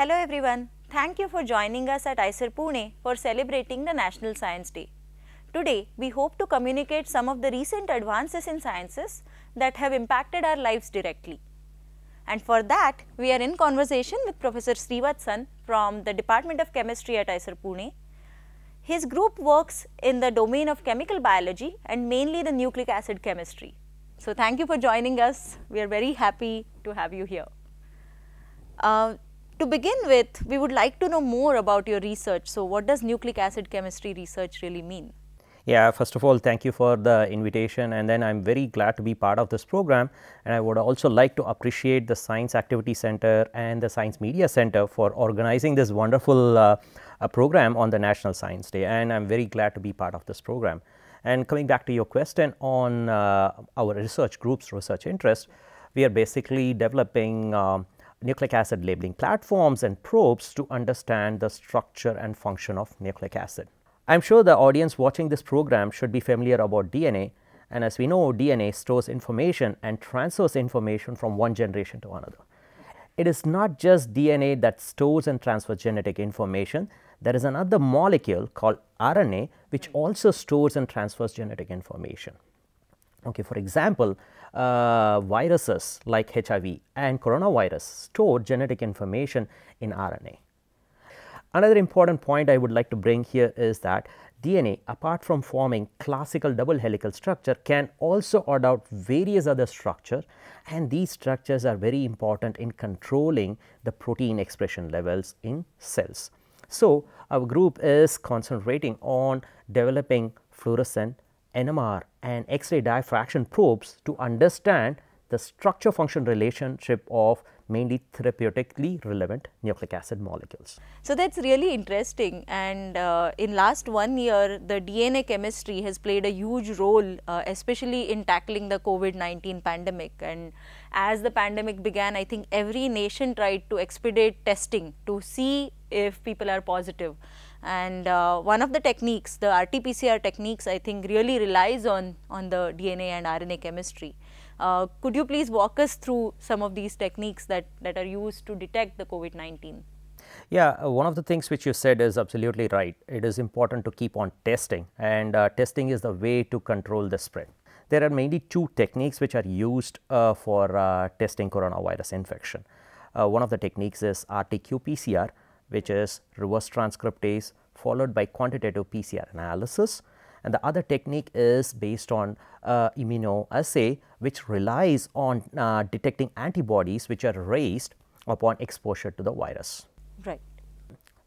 Hello everyone, thank you for joining us at IISER Pune for celebrating the National Science Day. Today, we hope to communicate some of the recent advances in sciences that have impacted our lives directly. And for that, we are in conversation with Professor Srivatsan from the Department of Chemistry at IISER Pune. His group works in the domain of chemical biology and mainly the nucleic acid chemistry. So, thank you for joining us. We are very happy to have you here. To begin with, we would like to know more about your research. So, what does nucleic acid chemistry research really mean? Yeah, first of all, thank you for the invitation, and then I am very glad to be part of this program, and I would also like to appreciate the Science Activity Center and the Science Media Center for organizing this wonderful program on the National Science Day, and I am very glad to be part of this program. And coming back to your question on our research group's research interest, we are basically developing nucleic acid labeling platforms and probes to understand the structure and function of nucleic acid. I am sure the audience watching this program should be familiar about DNA, and as we know, DNA stores information and transfers information from one generation to another. It is not just DNA that stores and transfers genetic information. There is another molecule called RNA which also stores and transfers genetic information. Okay, for example, viruses like HIV and coronavirus store genetic information in RNA. Another important point I would like to bring here is that DNA, apart from forming classical double helical structure, can also adopt various other structures, and these structures are very important in controlling the protein expression levels in cells. So, our group is concentrating on developing fluorescent NMR and X-ray diffraction probes to understand the structure function relationship of mainly therapeutically relevant nucleic acid molecules. So, that is really interesting, and in last 1 year the DNA chemistry has played a huge role, especially in tackling the COVID-19 pandemic. And as the pandemic began, I think every nation tried to expedite testing to see if people are positive. And one of the techniques, the RT-PCR techniques, I think really relies on the DNA and RNA chemistry. Could you please walk us through some of these techniques that are used to detect the COVID-19? Yeah, one of the things which you said is absolutely right. It is important to keep on testing, and testing is the way to control the spread. There are mainly two techniques which are used for testing coronavirus infection. One of the techniques is RT-qPCR, which is reverse transcriptase followed by quantitative PCR analysis. And the other technique is based on immunoassay, which relies on detecting antibodies which are raised upon exposure to the virus. Right.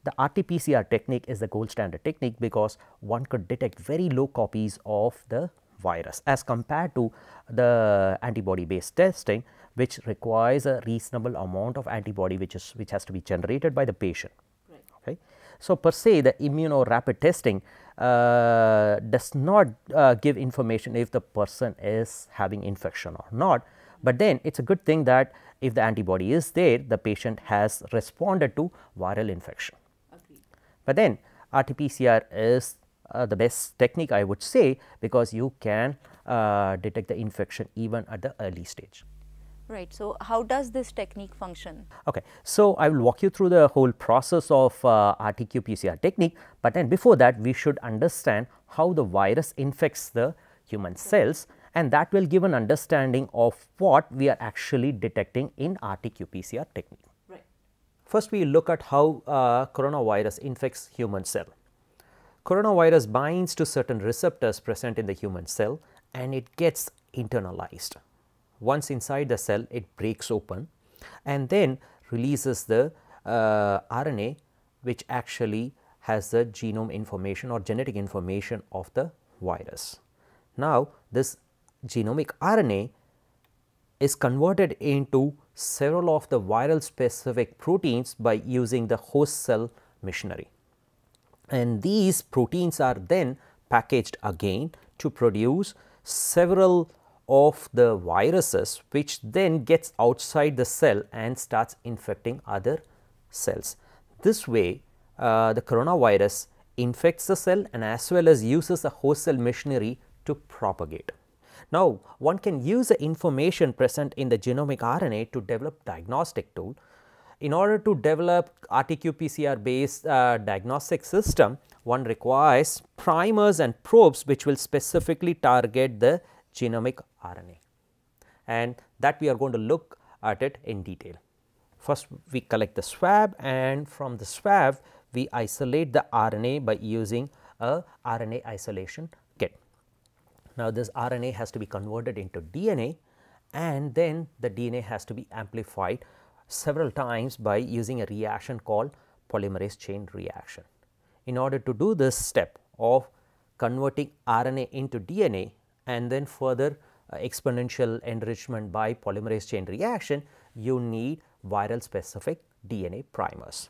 The RT-PCR technique is the gold standard technique because one could detect very low copies of the virus as compared to the antibody based testing, which requires a reasonable amount of antibody which has to be generated by the patient. Right. Okay. So, per se, the immunorapid testing does not give information if the person is having infection or not, but then it is a good thing that if the antibody is there, the patient has responded to viral infection. Okay. But then RT-PCR is the best technique, I would say, because you can detect the infection even at the early stage. Right. So, how does this technique function? Okay. So, I will walk you through the whole process of RT-qPCR technique, but then before that we should understand how the virus infects the human cells, and that will give an understanding of what we are actually detecting in RT-qPCR technique. Right. First, we look at how coronavirus infects human cell. Coronavirus binds to certain receptors present in the human cell, and it gets internalized. Once inside the cell, it breaks open and then releases the RNA, which actually has the genome information or genetic information of the virus. Now, this genomic RNA is converted into several of the viral specific proteins by using the host cell machinery, and these proteins are then packaged again to produce several of the viruses, which then gets outside the cell and starts infecting other cells. This way, the coronavirus infects the cell and as well as uses the host cell machinery to propagate. Now, one can use the information present in the genomic RNA to develop diagnostic tool. in order to develop RT-qPCR based diagnostic system, one requires primers and probes which will specifically target the genomic RNA, and that we are going to look at it in detail. First we collect the swab, and from the swab we isolate the RNA by using a RNA isolation kit. Now this RNA has to be converted into DNA, and then the DNA has to be amplified several times by using a reaction called polymerase chain reaction. In order to do this step of converting RNA into DNA and then further exponential enrichment by polymerase chain reaction, you need viral specific DNA primers.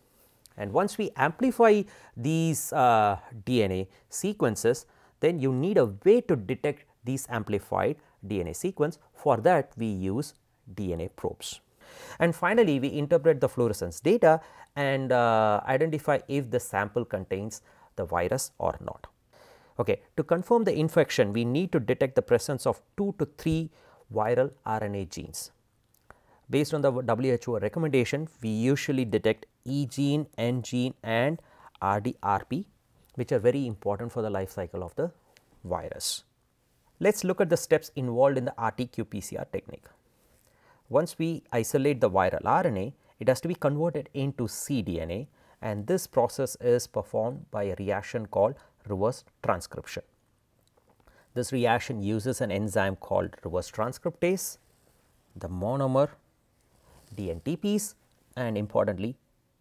And once we amplify these DNA sequences, then you need a way to detect these amplified DNA sequence. For that we use DNA probes. And finally, we interpret the fluorescence data and identify if the sample contains the virus or not. Okay. To confirm the infection, we need to detect the presence of 2 to 3 viral RNA genes. Based on the WHO recommendation, we usually detect E gene, N gene and RDRP, which are very important for the life cycle of the virus. Let us look at the steps involved in the RT-qPCR technique. Once we isolate the viral RNA, it has to be converted into cDNA, and this process is performed by a reaction called reverse transcription. This reaction uses an enzyme called reverse transcriptase, the monomer, DNTPs and importantly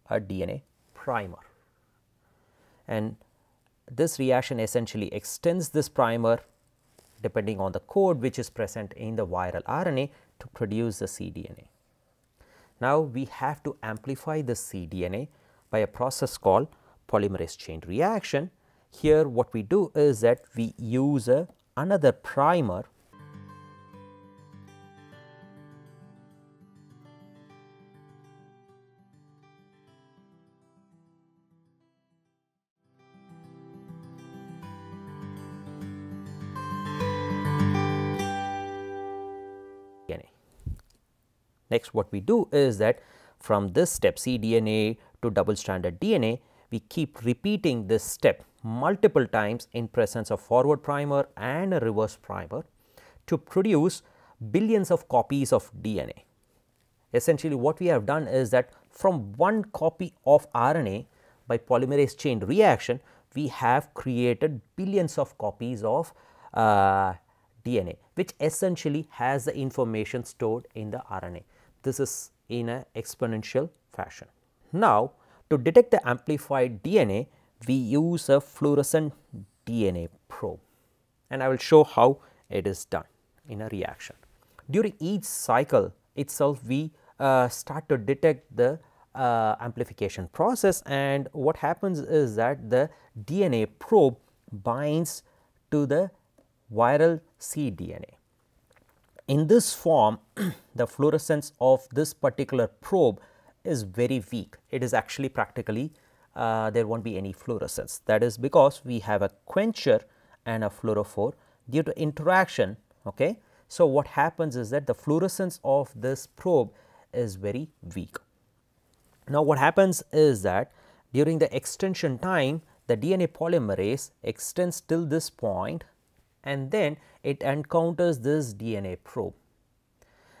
a DNA primer. And this reaction essentially extends this primer depending on the code which is present in the viral RNA to produce the cDNA. Now we have to amplify the cDNA by a process called polymerase chain reaction. Here what we do is that we use another primer DNA. Next what we do is that from this step cDNA to double stranded DNA, we keep repeating this step multiple times in presence of forward primer and a reverse primer to produce billions of copies of DNA. Essentially what we have done is that from one copy of RNA by polymerase chain reaction, we have created billions of copies of DNA, which essentially has the information stored in the RNA. This is in an exponential fashion. Now to detect the amplified DNA, we use a fluorescent DNA probe, and I will show how it is done in a reaction. During each cycle itself, we start to detect the amplification process, and what happens is that the DNA probe binds to the viral cDNA. In this form, the fluorescence of this particular probe is very weak. It is actually practically there won't be any fluorescence. That is because we have a quencher and a fluorophore due to interaction. Okay. So what happens is that the fluorescence of this probe is very weak. Now what happens is that during the extension time, the DNA polymerase extends till this point and then it encounters this DNA probe,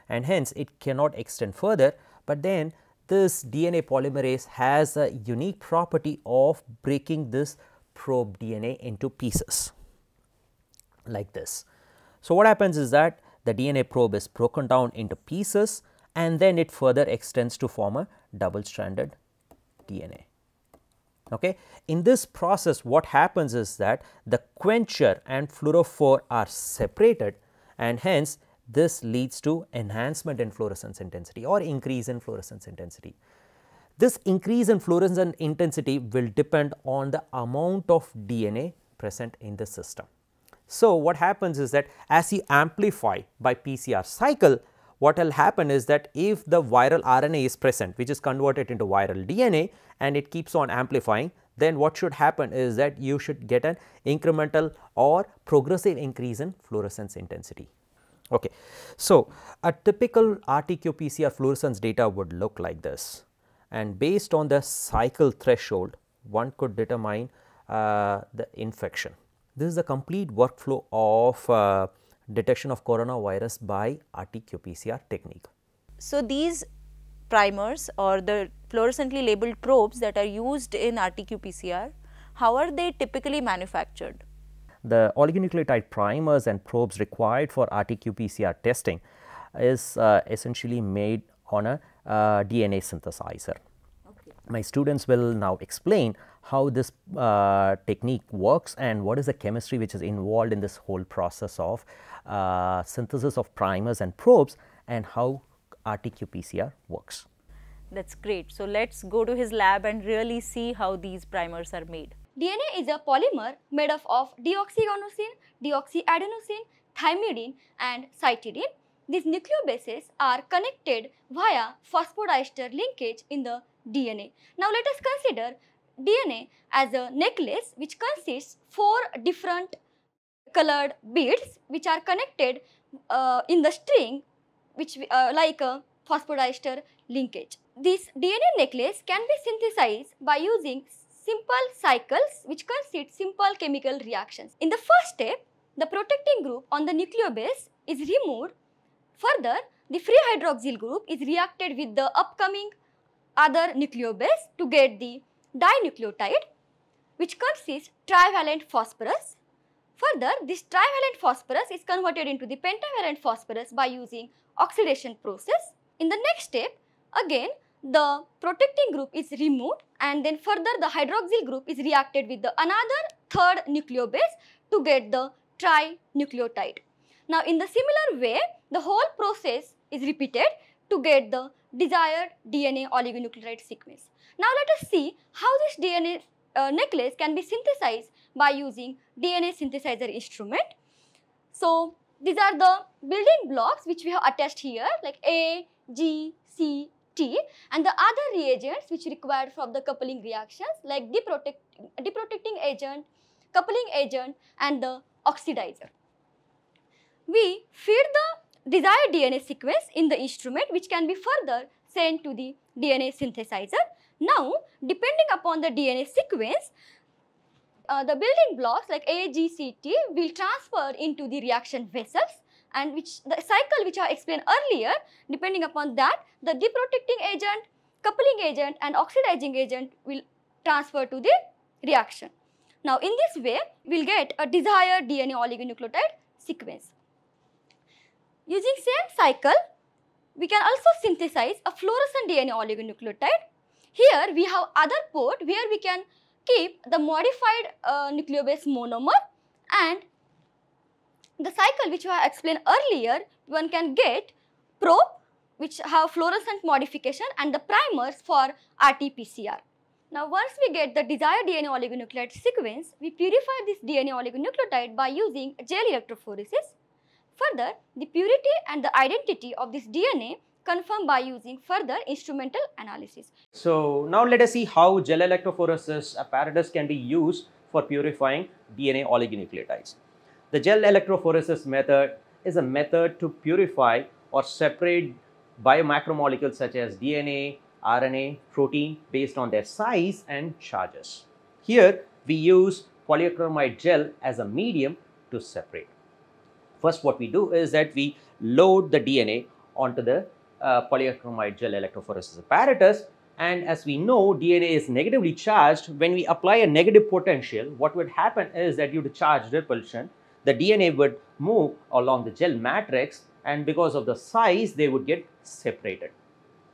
and hence it cannot extend further. But then this DNA polymerase has a unique property of breaking this probe DNA into pieces like this. So what happens is that the DNA probe is broken down into pieces and then it further extends to form a double stranded DNA. Okay. In this process what happens is that the quencher and fluorophore are separated, and hence this leads to enhancement in fluorescence intensity or increase in fluorescence intensity. This increase in fluorescence intensity will depend on the amount of DNA present in the system. So what happens is that as you amplify by PCR cycle, what will happen is that if the viral RNA is present, which is converted into viral DNA, and it keeps on amplifying, then what should happen is that you should get an incremental or progressive increase in fluorescence intensity. Okay. So a typical RT-qPCR fluorescence data would look like this, and based on the cycle threshold one could determine the infection. This is the complete workflow of detection of coronavirus by RT-qPCR technique. So, these primers or the fluorescently labeled probes that are used in RT-qPCR, how are they typically manufactured? The oligonucleotide primers and probes required for RT-qPCR testing is essentially made on a DNA synthesizer. Okay. My students will now explain how this technique works and what is the chemistry which is involved in this whole process of synthesis of primers and probes and how RT-qPCR works. That's great. So, let's go to his lab and really see how these primers are made. DNA is a polymer made up of deoxygonosine, deoxyadenosine, thymidine and cytidine. These nucleobases are connected via phosphodiester linkage in the DNA. Now, let us consider DNA as a necklace which consists 4 different colored beads which are connected in the string which like a phosphodiester linkage. This DNA necklace can be synthesized by using simple cycles which consist simple chemical reactions. In the first step, the protecting group on the nucleobase is removed. Further, the free hydroxyl group is reacted with the upcoming other nucleobase to get the dinucleotide which consists trivalent phosphorus. Further, this trivalent phosphorus is converted into the pentavalent phosphorus by using oxidation process. In the next step, again the protecting group is removed and then further the hydroxyl group is reacted with the another third nucleobase to get the trinucleotide. Now, in the similar way, the whole process is repeated to get the desired DNA oligonucleotide sequence. Now, let us see how this DNA necklace can be synthesized by using DNA synthesizer instrument. So, these are the building blocks which we have attached here like A, G, C, T and the other reagents which required from the coupling reactions like deprotecting agent, coupling agent and the oxidizer. We feed the desired DNA sequence in the instrument which can be further sent to the DNA synthesizer. Now, depending upon the DNA sequence, the building blocks like A, G, C, T will transfer into the reaction vessels and which the cycle which I explained earlier, depending upon that the deprotecting agent, coupling agent and oxidizing agent will transfer to the reaction. Now, in this way we will get a desired DNA oligonucleotide sequence. Using same cycle, we can also synthesize a fluorescent DNA oligonucleotide. Here we have other port where we can keep the modified nucleobase monomer and the cycle which I explained earlier, one can get probe which have fluorescent modification and the primers for RT-PCR. Now, once we get the desired DNA oligonucleotide sequence, we purify this DNA oligonucleotide by using gel electrophoresis. Further, the purity and the identity of this DNA confirmed by using further instrumental analysis. So, now let us see how gel electrophoresis apparatus can be used for purifying DNA oligonucleotides. The gel electrophoresis method is a method to purify or separate biomacromolecules such as DNA, RNA, protein based on their size and charges. Here, we use polyacrylamide gel as a medium to separate. First, what we do is that we load the DNA onto the polyacrylamide gel electrophoresis apparatus, and as we know, DNA is negatively charged. When we apply a negative potential, what would happen is that due to charge repulsion, the DNA would move along the gel matrix and because of the size, they would get separated.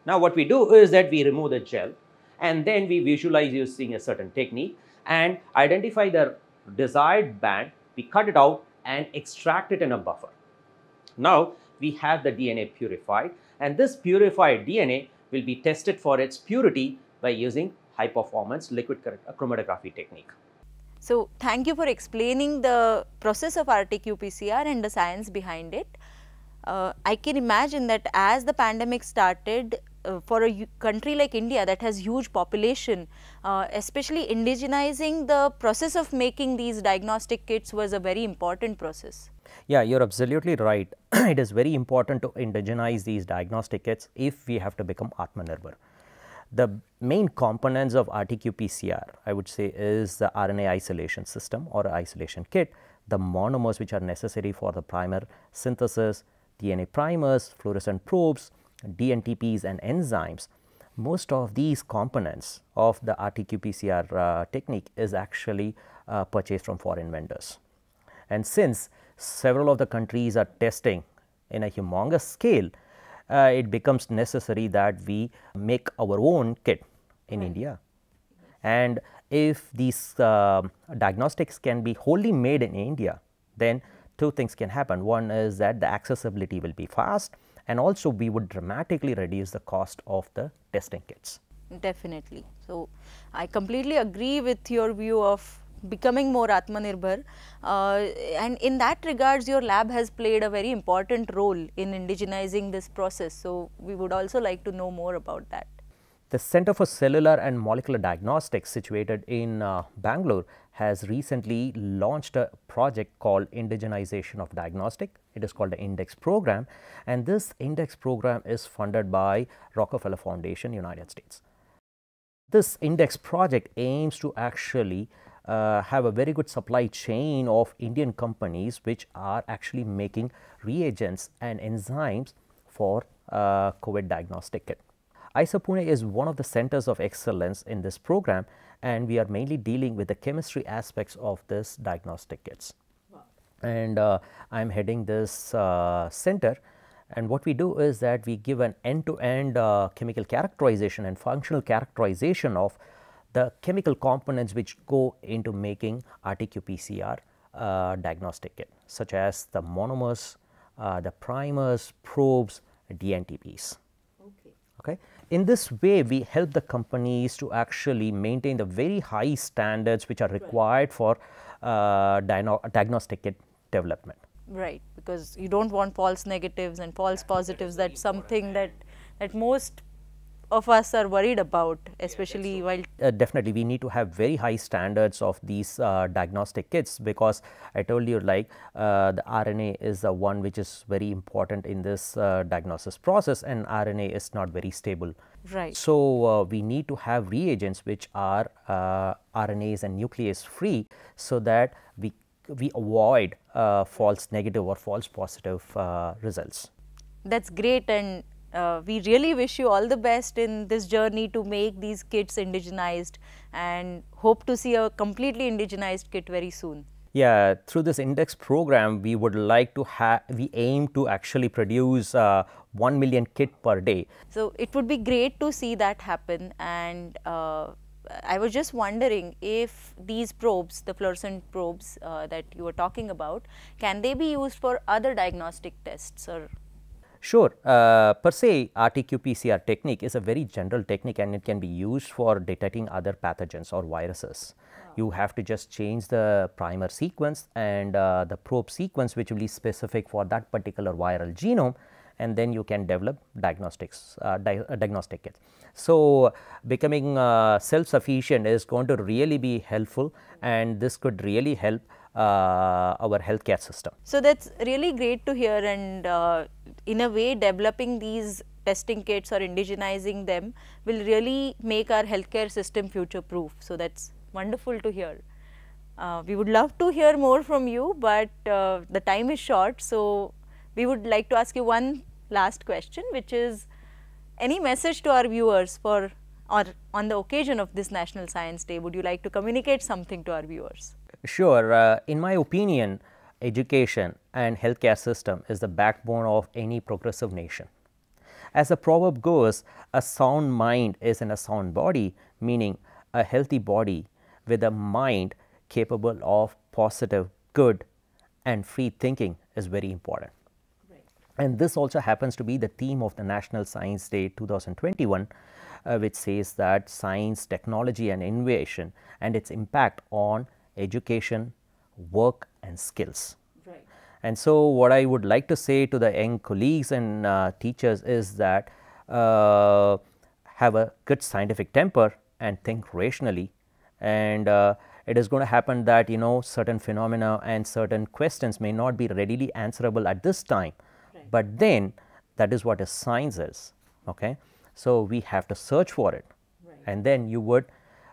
Now, what we do is that we remove the gel and then we visualize using a certain technique and identify the desired band, we cut it out and extract it in a buffer. Now, we have the DNA purified and this purified DNA will be tested for its purity by using high performance liquid chromatography technique. So, thank you for explaining the process of RT-qPCR and the science behind it. I can imagine that as the pandemic started for a country like India that has huge population, especially indigenizing the process of making these diagnostic kits was a very important process. Yeah, you're absolutely right. It is very important to indigenize these diagnostic kits if we have to become Atmanirbhar. The main components of RT-qPCR, I would say, is the RNA isolation system or isolation kit, the monomers which are necessary for the primer synthesis, DNA primers, fluorescent probes, DNTPs and enzymes. Most of these components of the RT-qPCR technique is actually purchased from foreign vendors. And since several of the countries are testing in a humongous scale, it becomes necessary that we make our own kit in India. And if these diagnostics can be wholly made in India, then two things can happen. One is that the accessibility will be fast, and also we would dramatically reduce the cost of the testing kits. Definitely. So, I completely agree with your view of becoming more Atmanirbhar, and in that regards your lab has played a very important role in indigenizing this process. So, we would also like to know more about that. The Center for Cellular and Molecular Diagnostics situated in Bangalore has recently launched a project called Indigenization of Diagnostic. It is called the INDEX program, and this INDEX program is funded by Rockefeller Foundation, United States. This INDEX project aims to actually have a very good supply chain of Indian companies which are actually making reagents and enzymes for COVID diagnostic kit. IISER Pune is one of the centers of excellence in this program, and we are mainly dealing with the chemistry aspects of this diagnostic kits. Wow. And I am heading this center, and what we do is that we give an end-to-end chemical characterization and functional characterization of the chemical components which go into making RT-qPCR diagnostic kit, such as the monomers, the primers, probes, DNTPs. Okay. Okay. In this way, we help the companies to actually maintain the very high standards which are required for diagnostic kit development. Right, because you don't want false negatives and false positives. That's something that most of us are worried about, especially while… definitely, we need to have very high standards of these diagnostic kits, because I told you, like, the RNA is the one which is very important in this diagnosis process, and RNA is not very stable. Right. So, we need to have reagents which are RNAs and nuclease free, so that we avoid false negative or false positive results. That's great, and we really wish you all the best in this journey to make these kits indigenized, and hope to see a completely indigenized kit very soon. Yeah, through this INDEX program, we would like to have, we aim to actually produce 1 million kit per day. So, it would be great to see that happen, and I was just wondering if these probes, the fluorescent probes that you were talking about, can they be used for other diagnostic tests or… Sure. Per se, RT-qPCR technique is a very general technique, and it can be used for detecting other pathogens or viruses. Oh. You have to just change the primer sequence and the probe sequence, which will be specific for that particular viral genome, and then you can develop diagnostics, diagnostic kits. So, becoming self-sufficient is going to really be helpful, and this could really help our healthcare system. So, that's really great to hear, and in a way developing these testing kits or indigenizing them will really make our healthcare system future proof. So, that's wonderful to hear. We would love to hear more from you, but the time is short. So, we would like to ask you one last question, which is any message to our viewers for or on the occasion of this National Science Day, would you like to communicate something to our viewers? Sure. In my opinion, education and healthcare system is the backbone of any progressive nation. As the proverb goes, a sound mind is in a sound body, meaning a healthy body with a mind capable of positive, good and free thinking is very important. Right. And this also happens to be the theme of the National Science Day 2021. Which says that science, technology and innovation and its impact on education, work and skills. Right. And so, what I would like to say to the young colleagues and teachers is that have a good scientific temper and think rationally, and it is going to happen that, you know, certain phenomena and certain questions may not be readily answerable at this time, right. But then that is what a science is. Okay. So, we have to search for it and then you would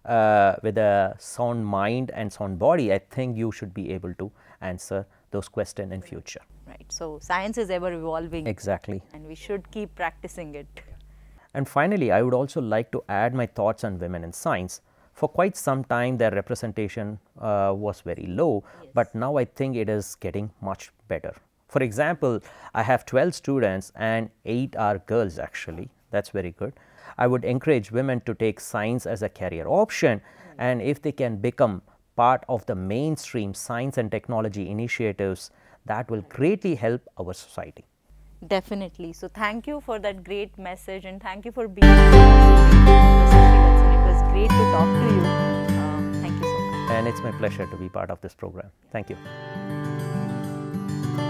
with a sound mind and sound body, I think you should be able to answer those questions in future. Right. So, science is ever evolving. Exactly. And we should keep practicing it. And finally, I would also like to add my thoughts on women in science. For quite some time their representation was very low, yes, but now I think it is getting much better. For example, I have 12 students and 8 are girls actually, that is very good. I would encourage women to take science as a career option, and if they can become part of the mainstream science and technology initiatives, that will greatly help our society. Definitely. So, thank you for that great message and thank you for being here. It was great to talk to you. Thank you so much. And it's my pleasure to be part of this program. Thank you.